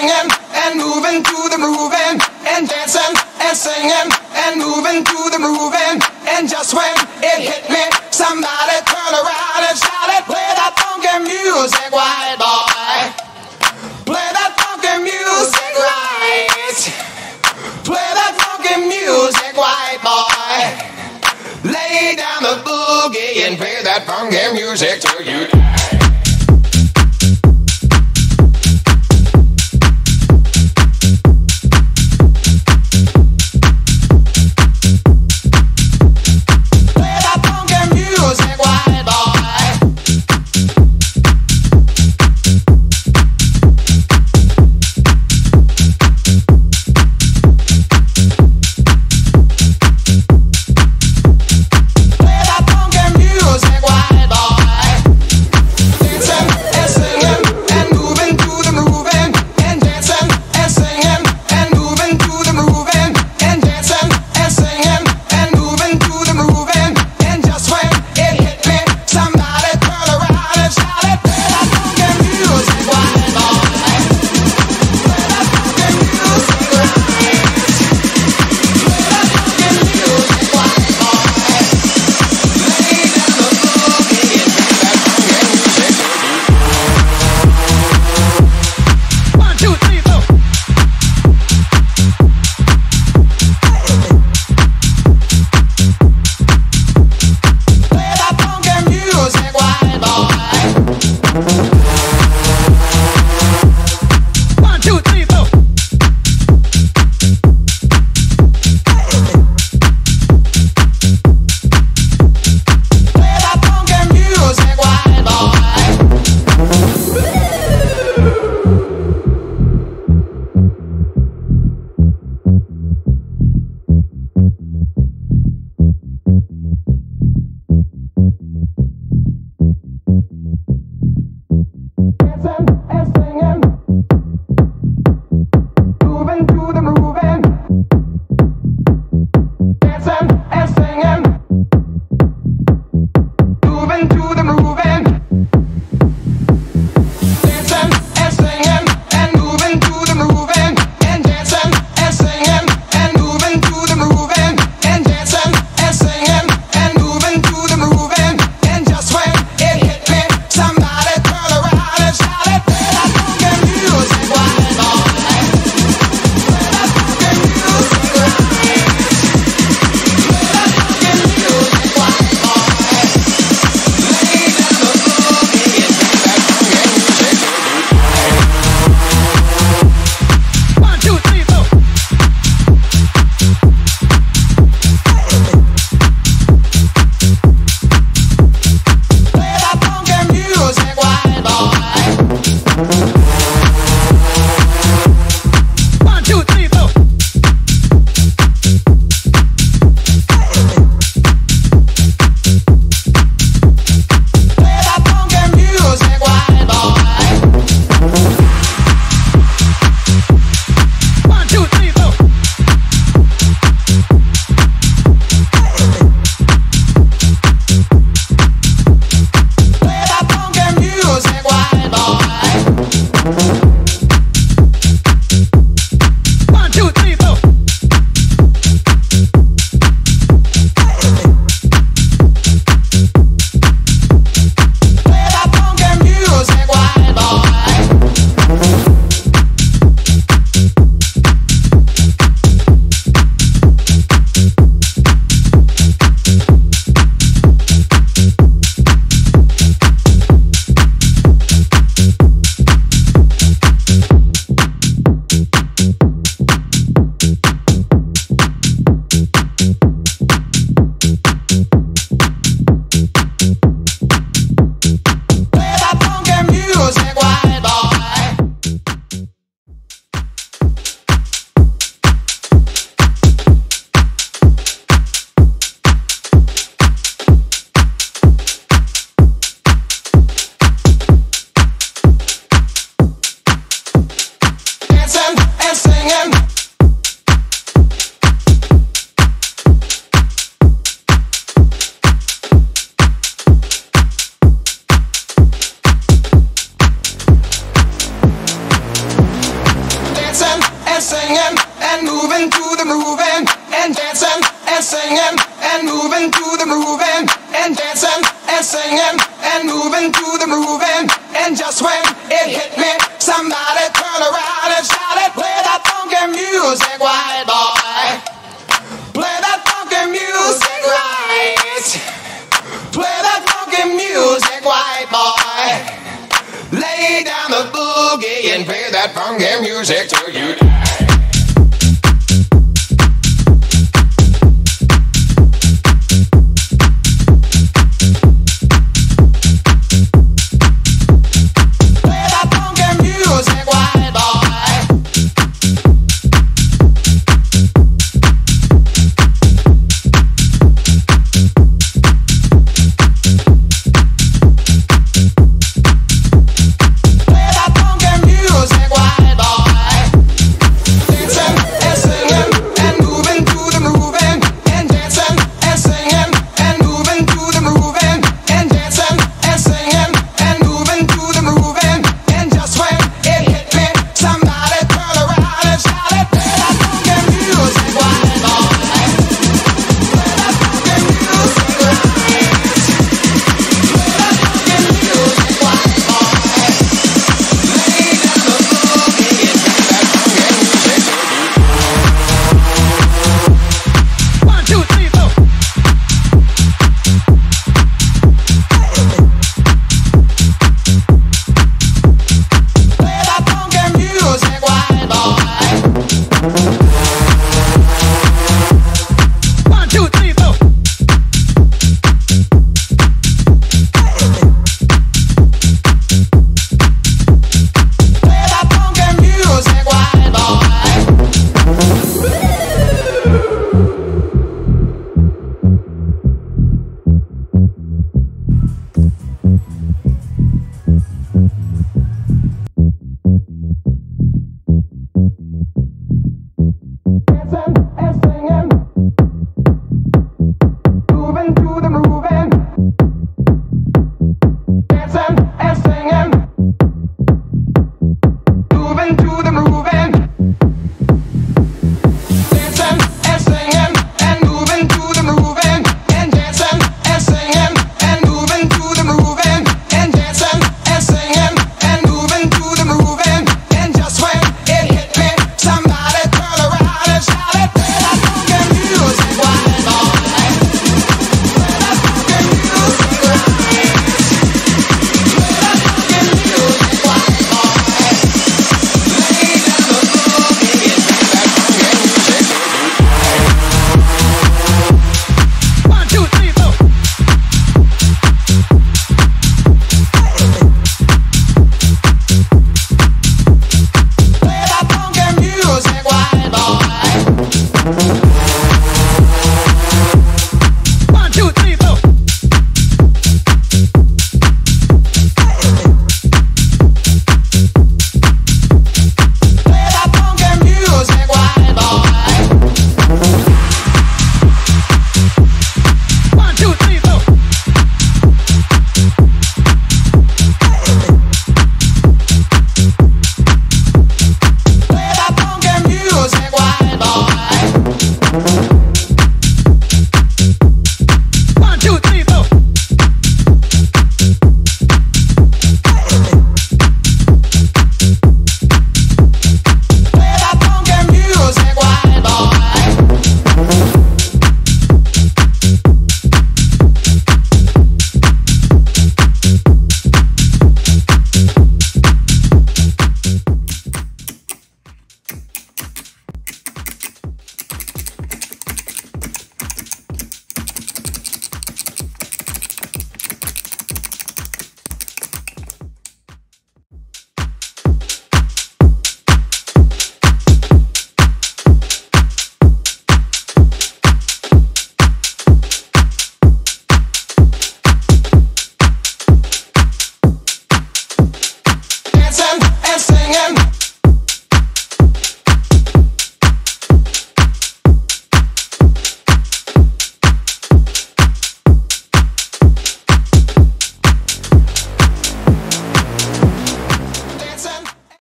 singing and moving to the grooving and dancing and singing and moving to the grooving. And just when it hit me, somebody turned around and shouted, play that funky music, white boy. Play that funky music, right. Play that funky music, white boy. Lay down the boogie and play that funky music till you die. singing and moving to the moving and dancing and singing and moving to the moving and dancing and singing and moving to the moving. And just when it hit me, somebody turned around and shouted, "Play that funky music, white boy. Play that funky music, right? Play that funky music, white boy. Lay down the boogie and play that funky music till you die." To the